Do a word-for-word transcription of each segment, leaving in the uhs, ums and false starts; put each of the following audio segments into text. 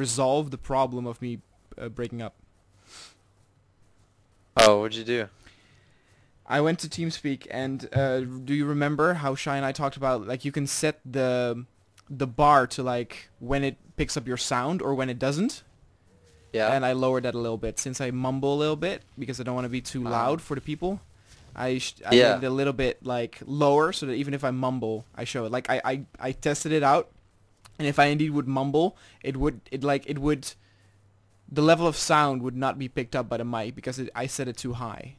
resolve the problem of me uh, breaking up. Oh, what'd you do? I went to TeamSpeak, and uh, do you remember how Shai and I talked about, like, you can set the the bar to, like, when it picks up your sound or when it doesn't? Yeah. And I lowered that a little bit. Since I mumble a little bit, because I don't want to be too wow. loud for the people, I, sh I yeah. made it a little bit, like, lower, so that even if I mumble, I show it. Like, I, I, I tested it out, and if I indeed would mumble, it would, it like, it would... the level of sound would not be picked up by the mic because it, I set it too high.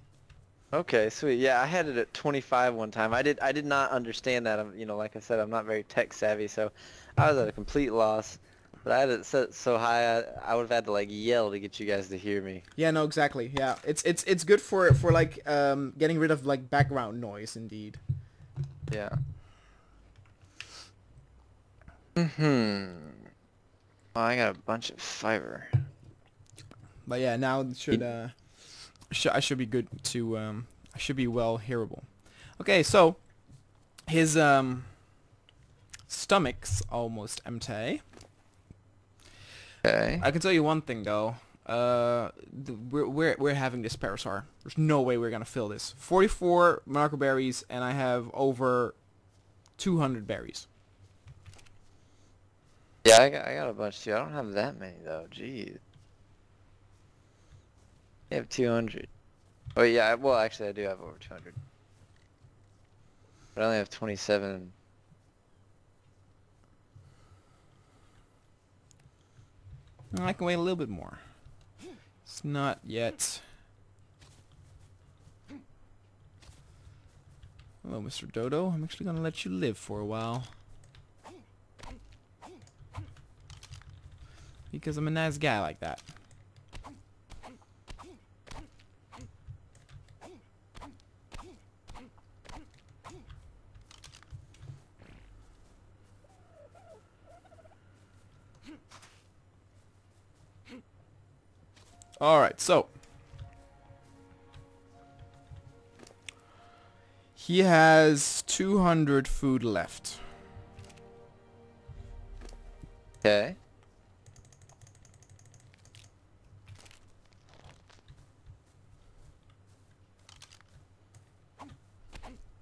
Okay, sweet. Yeah, I had it at twenty-five one time. I did. I did not understand that. I'm, you know, like I said, I'm not very tech savvy, so I was at a complete loss. But I had it set so high, I, I would have had to like yell to get you guys to hear me. Yeah. No. Exactly. Yeah. It's it's it's good for for like um getting rid of like background noise. Indeed. Yeah. Mm-hmm. Oh, I got a bunch of fiber. But yeah, now it should uh, sh I should be good to um, I should be well hearable. Okay, so his um, stomach's almost empty. Okay. I can tell you one thing though. Uh, the, we're we're we're having this Parasaur. There's no way we're gonna fill this. forty-four Marco berries, and I have over two hundred berries. Yeah, I got I got a bunch too. I don't have that many though. Jeez. I have two hundred. Oh yeah, well actually I do have over two hundred. But I only have twenty-seven. I can wait a little bit more. It's not yet. Hello, Mister Dodo. I'm actually gonna let you live for a while. Because I'm a nice guy like that. Alright, so he has two hundred food left. Okay.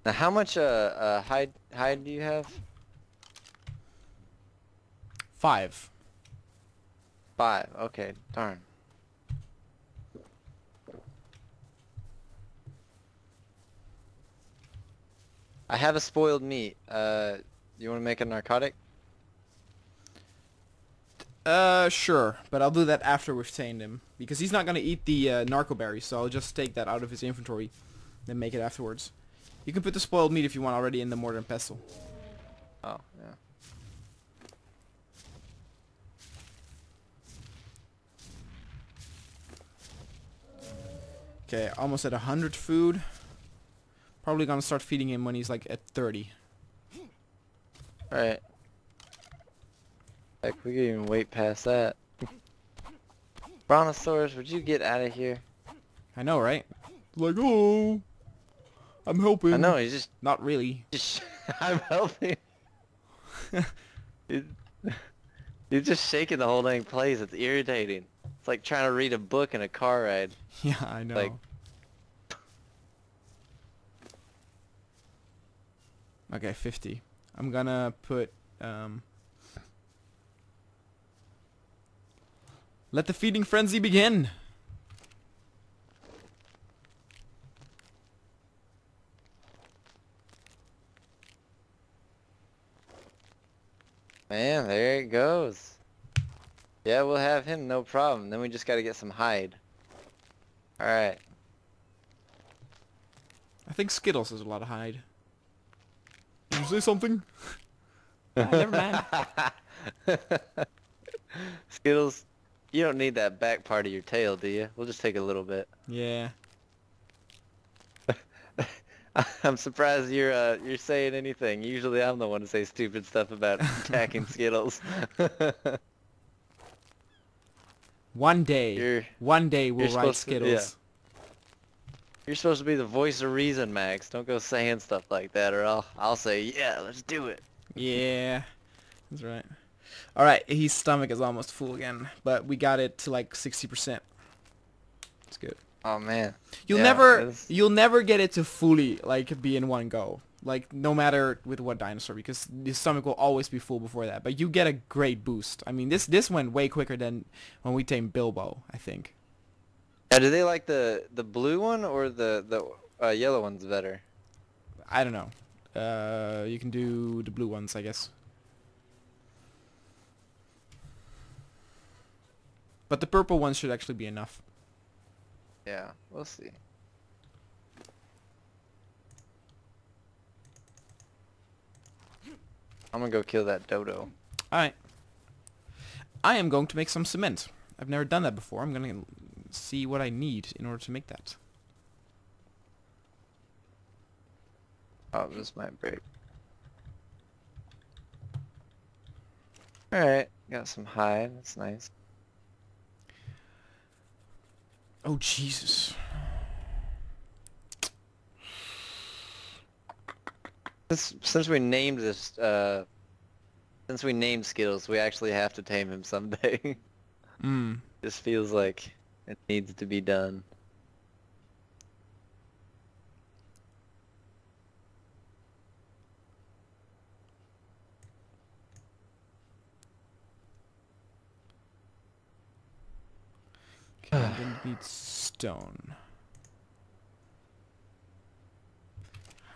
Now how much uh, uh hide hide do you have? Five. Five, okay, darn. I have a spoiled meat. Uh, you want to make a narcotic? Uh, sure, but I'll do that after we've tamed him because he's not gonna eat the uh, narco berry, so I'll just take that out of his inventory, then make it afterwards. You can put the spoiled meat if you want already in the mortar and pestle. Oh yeah. Okay, almost at a hundred food. Probably gonna start feeding him when he's like at thirty. Alright. Heck, we could even wait past that. Brontosaurus, would you get out of here? I know, right? Like, oh, I'm helping. I know, he's just not really. Just I'm helping. Dude, he's just shaking the whole dang place. It's irritating. It's like trying to read a book in a car ride. Yeah, I know. Like, okay, fifty. I'm gonna put, um... let the feeding frenzy begin! Man, there it goes. Yeah, we'll have him, no problem. Then we just gotta get some hide. Alright. I think Skittles has a lot of hide. Did you say something? Oh, never mind. Skittles, you don't need that back part of your tail, do you? We'll just take a little bit. Yeah. I'm surprised you're uh, you're saying anything. Usually, I'm the one to say stupid stuff about attacking Skittles. One day, you're, one day we'll ride Skittles. To, yeah. You're supposed to be the voice of reason, Max. Don't go saying stuff like that, or I'll I'll say, yeah, let's do it. Yeah, that's right. Alright, his stomach is almost full again, but we got it to like sixty percent. It's good. Oh man. You'll yeah, never you'll never get it to fully like be in one go. Like no matter with what dinosaur, because your stomach will always be full before that. But you get a great boost. I mean this this went way quicker than when we tamed Bilbo, I think. Now do they like the the blue one or the the uh, yellow one's better? I don't know. Uh, you can do the blue ones, I guess. But the purple ones should actually be enough. Yeah, we'll see. I'm gonna go kill that dodo. Alright. I am going to make some cement. I've never done that before. I'm gonna see what I need in order to make that. Oh, this might break. Alright, got some hide. That's nice. Oh, Jesus. Since, since we named this, uh, since we named Skittles, we actually have to tame him someday. Mm. This feels like it needs to be done. Okay, I'm gonna need stone.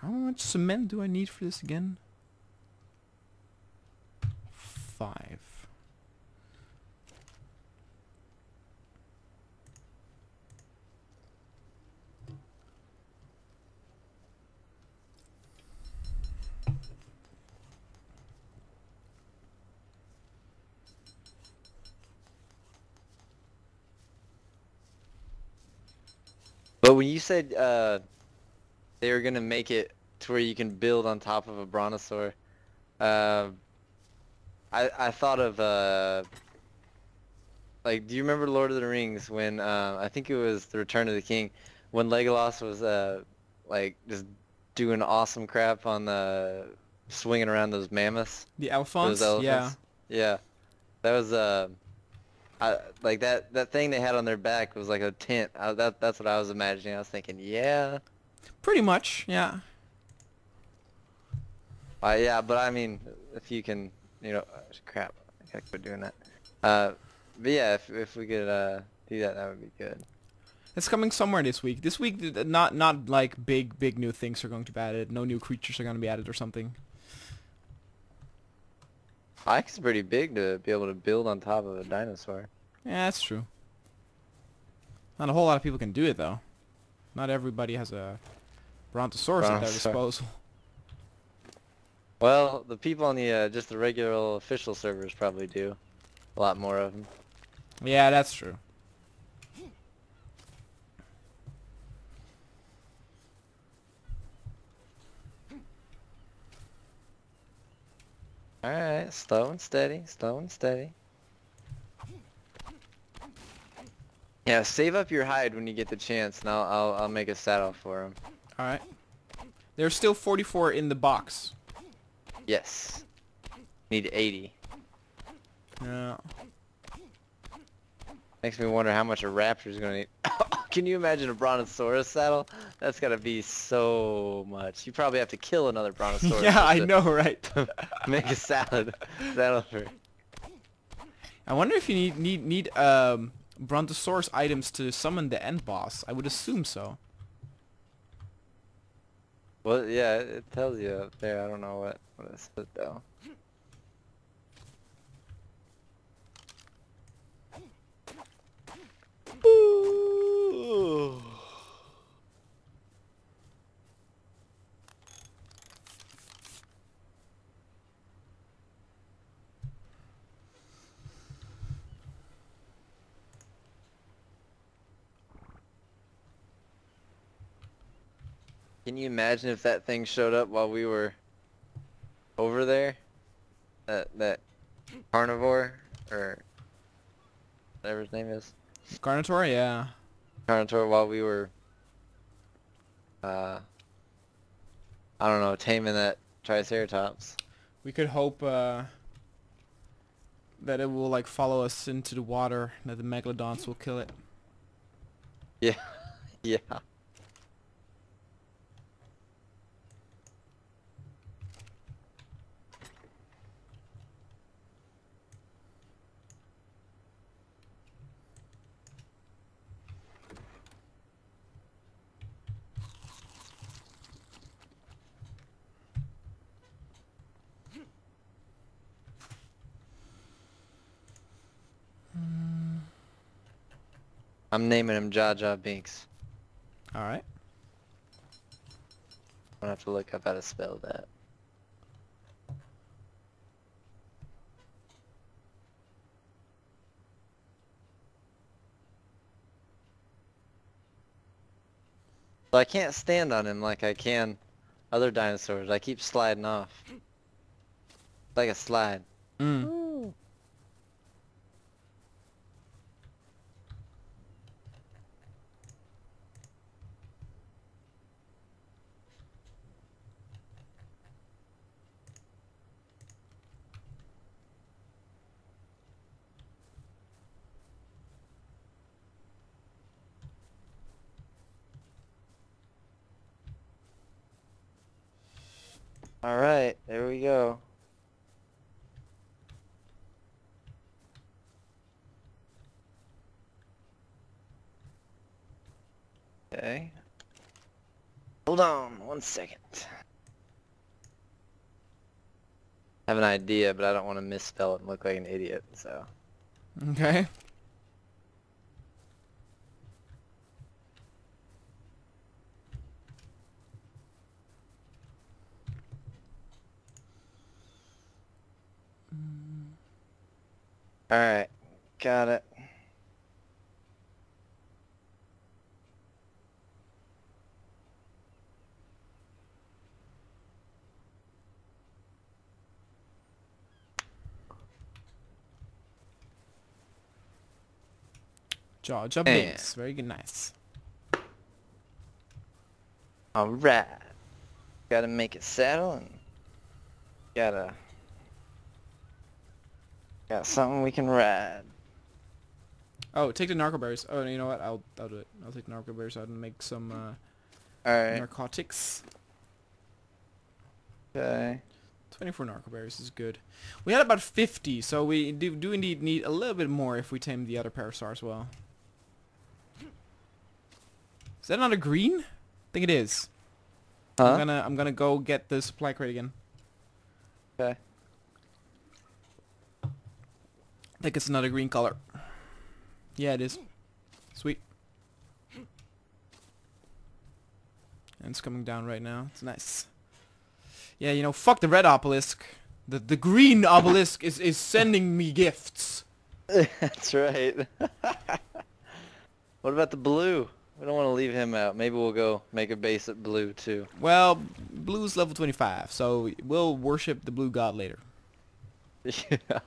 How much cement do I need for this again? Five. But when you said uh, they were gonna make it to where you can build on top of a Brontosaur, uh, I I thought of uh, like, do you remember Lord of the Rings when uh, I think it was The Return of the King, when Legolas was uh, like just doing awesome crap on the swinging around those mammoths, the Alphonse, yeah, yeah, that was uh. I, like that that thing they had on their back was like a tent. I, that that's what I was imagining. I was thinking, yeah, pretty much, yeah. Uh, yeah, but I mean, if you can, you know, crap, I gotta quit doing that. Uh, but yeah, if if we could uh, do that, that would be good. It's coming somewhere this week. This week, not not like big big new things are going to be added. No new creatures are going to be added or something. Ike's pretty big to be able to build on top of a dinosaur. Yeah, that's true. Not a whole lot of people can do it, though. Not everybody has a Brontosaurus, Brontosaurus. at their disposal. Well, the people on the, uh, just the regular official servers probably do. A lot more of them. Yeah, that's true. Alright, slow and steady, slow and steady. Yeah, save up your hide when you get the chance, and I'll, I'll, I'll make a saddle for him. Alright. There's still forty-four in the box. Yes. Need eighty. No. Makes me wonder how much a raptor's gonna need. Can you imagine a Brontosaurus saddle? That's gotta be so much. You probably have to kill another Brontosaurus. Yeah, I know, right? Make a salad. Saddle for. I wonder if you need need need um, Brontosaurus items to summon the end boss. I would assume so. Well, yeah, it tells you up there. I don't know what what it said though. Boo. Can you imagine if that thing showed up while we were over there? That that carnivore or whatever his name is. Carnotaur, yeah. Carnotaur, while we were, uh, I don't know, taming that Triceratops. We could hope, uh, that it will like follow us into the water, and that the megalodons will kill it. Yeah, yeah. I'm naming him Jar Jar Binks. Alright. I'm gonna have to look up how to spell that. So I can't stand on him like I can other dinosaurs. I keep sliding off. Like a slide. Mm. Ooh. All right, there we go. Okay. Hold on one second. I have an idea, but I don't want to misspell it and look like an idiot, so. Okay. Alright, got it. Jar Jar Binks, very good, nice. Alright. Gotta make it settle and gotta Got something we can ride. Oh, take the narco berries. Oh, you know what? I'll I'll do it. I'll take the narco berries out and make some uh, All right. narcotics. Okay. twenty-four narco berries is good. We had about fifty, so we do do indeed need a little bit more if we tame the other Parasaur as well. Is that another green? I think it is. Huh? I'm gonna I'm gonna go get the supply crate again. Okay. I think it's another green color. Yeah, it is. Sweet. And it's coming down right now. It's nice. Yeah, you know, fuck the red obelisk. The the green obelisk is is sending me gifts. That's right. What about the blue? We don't want to leave him out. Maybe we'll go make a base at blue too. Well, blue's level twenty-five, so we'll worship the blue god later. Yeah.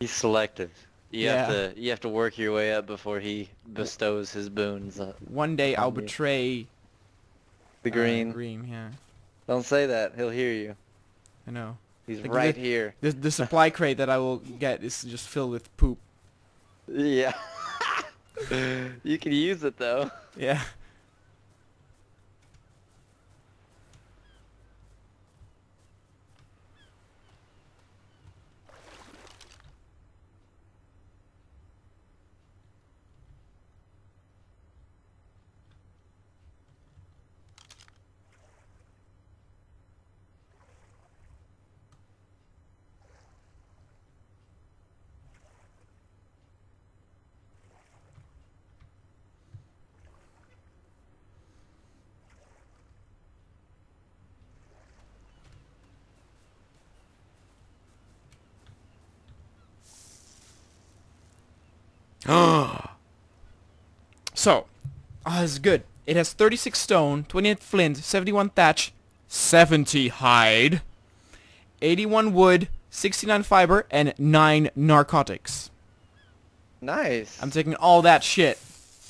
He's selective. You yeah. have to you have to work your way up before he bestows his boons. One day I'll betray the green. Uh, green, yeah. Don't say that. He'll hear you. I know. He's like right the, here. The, the supply crate that I will get is just filled with poop. Yeah. You can use it though. Yeah. So, oh, this is good. It has thirty-six stone, twenty-eight flint, seventy-one thatch, seventy hide, eighty-one wood, sixty-nine fiber, and nine narcotics. Nice. I'm taking all that shit,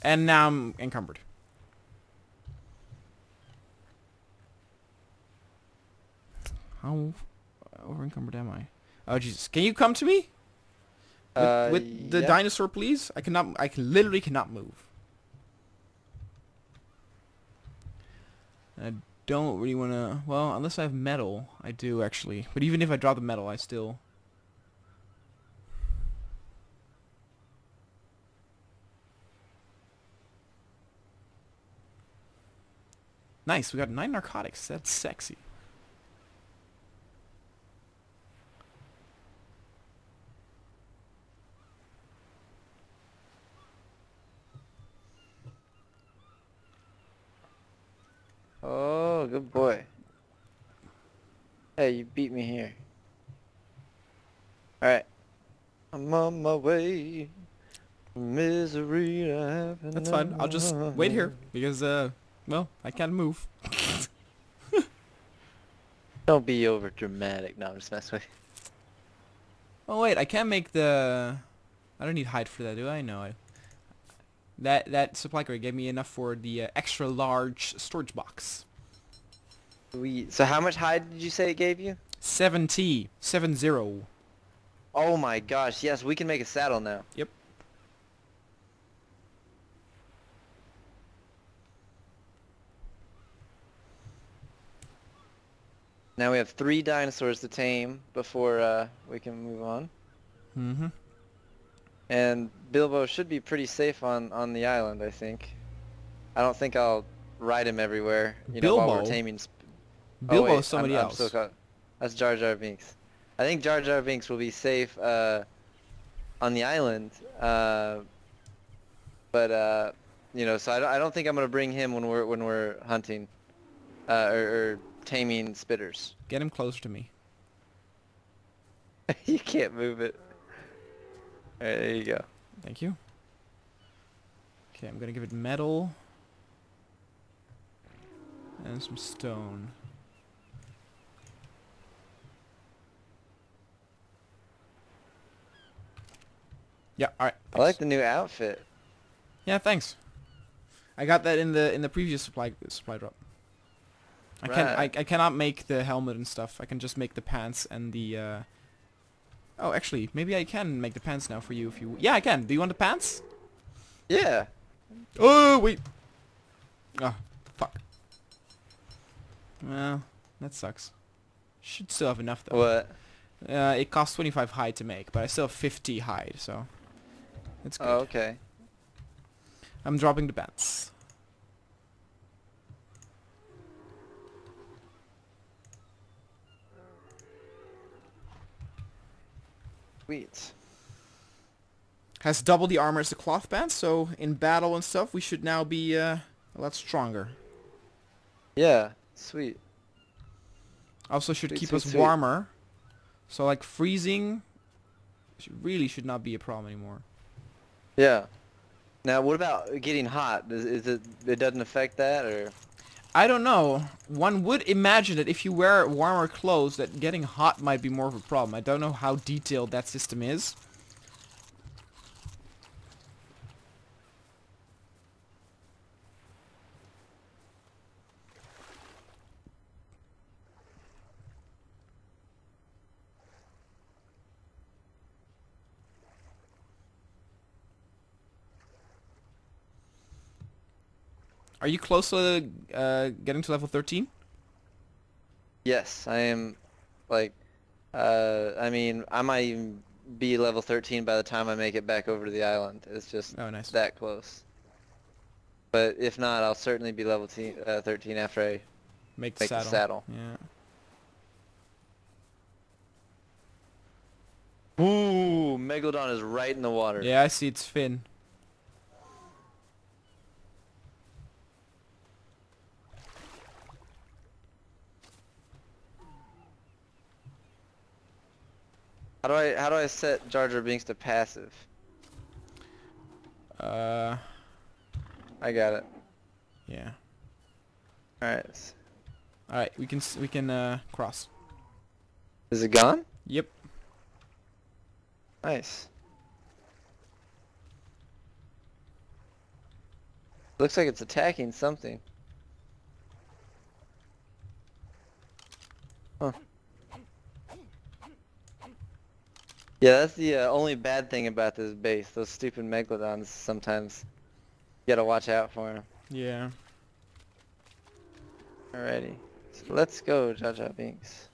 and now I'm encumbered. How over encumbered am I? Oh Jesus! Can you come to me? With, uh, with the yeah. dinosaur, please. I cannot. I can literally cannot move. I don't really want to. Well, unless I have metal, I do actually. But even if I drop the metal, I still. Nice. We got nine narcotics. That's sexy. Oh, good boy. Hey, you beat me here. Alright. I'm on my way. Misery to heaven. That's fine. I'll just wait here because, uh, well, I can't move. Don't be over dramatic. No, I'm just messing with you. Oh, wait. I can't make the... I don't need hide for that, do I? No, I... That that supply crate gave me enough for the uh, extra large storage box. We so how much hide did you say it gave you? Seventy, seven zero. Oh my gosh! Yes, we can make a saddle now. Yep. Now we have three dinosaurs to tame before uh, we can move on. Mm-hmm. And Bilbo should be pretty safe on, on the island, I think. I don't think I'll ride him everywhere, you Bilbo? know, while we're taming... Bilbo oh, wait, is somebody I'm, else. I'm so That's Jar Jar Binks. I think Jar Jar Binks will be safe uh, on the island, uh, but, uh, you know, so I don't, I don't think I'm going to bring him when we're, when we're hunting uh, or, or taming spitters. Get him close to me. You can't move it. Alright, there you go. Thank you. Okay, I'm gonna give it metal. And some stone. Yeah, alright. I like the new outfit. Yeah, thanks. I got that in the in the previous supply supply drop. I right. can't I I cannot make the helmet and stuff. I can just make the pants and the uh Oh, actually, maybe I can make the pants now for you if you... Yeah, I can. Do you want the pants? Yeah. Oh, wait. Oh, fuck. Well, that sucks. Should still have enough, though. What? Uh, it costs twenty-five hide to make, but I still have fifty hide, so... That's good. Oh, okay. I'm dropping the pants. Sweet. Has double the armor as the cloth pants, so in battle and stuff, we should now be uh, a lot stronger. Yeah, sweet. Also should sweet, keep sweet, us sweet. warmer, so like freezing should, really should not be a problem anymore. Yeah. Now, what about getting hot? Is, is it? It doesn't affect that, or? I don't know. One would imagine that if you wear warmer clothes that getting hot might be more of a problem. I don't know how detailed that system is. Are you close to uh, getting to level thirteen? Yes, I am. Like, uh, I mean, I might even be level thirteen by the time I make it back over to the island. It's just oh, nice. that close. But if not, I'll certainly be level uh, thirteen after I make the, make saddle. the saddle. Yeah. Ooh, Megalodon is right in the water. Yeah, I see its fin. How do I how do I set Jar Jar Binks to passive? Uh, I got it. Yeah. All right. All right, we can we can uh, cross. Is it gone? Yep. Nice. Looks like it's attacking something. Huh. Yeah, that's the uh, only bad thing about this base. Those stupid Megalodons sometimes. You gotta watch out for them. Yeah. Alrighty. So let's go, Jar Jar Binks.